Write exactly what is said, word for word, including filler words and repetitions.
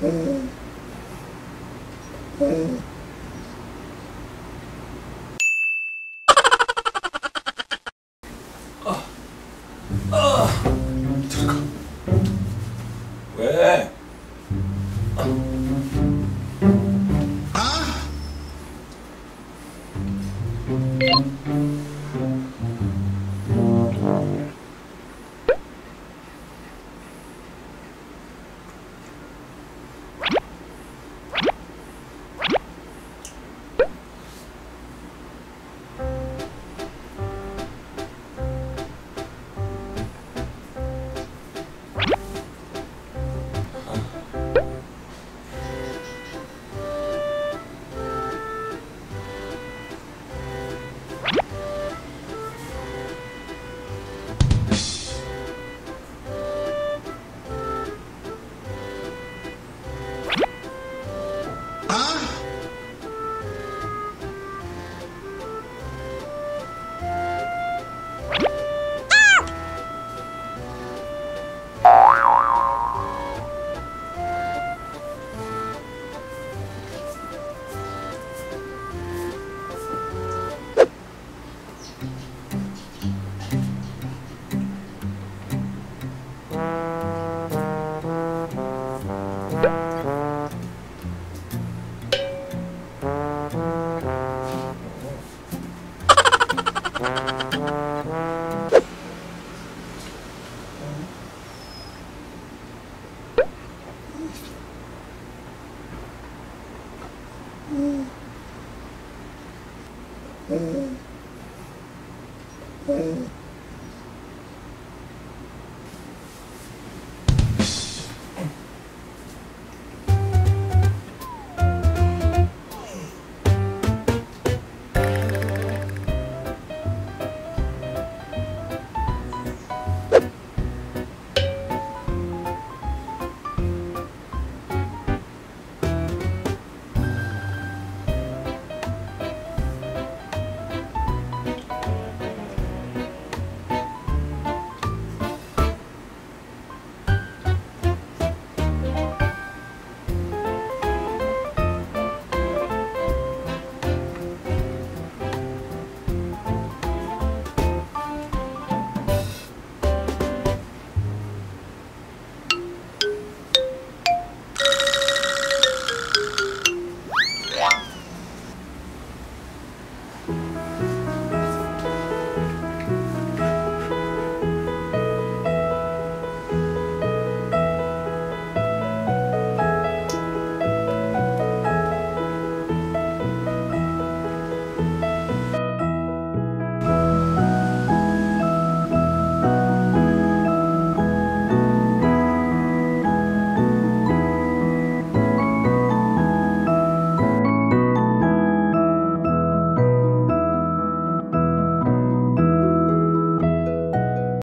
음. 음. 아, 아, 들어가. 왜? 아. 아. 음. 음.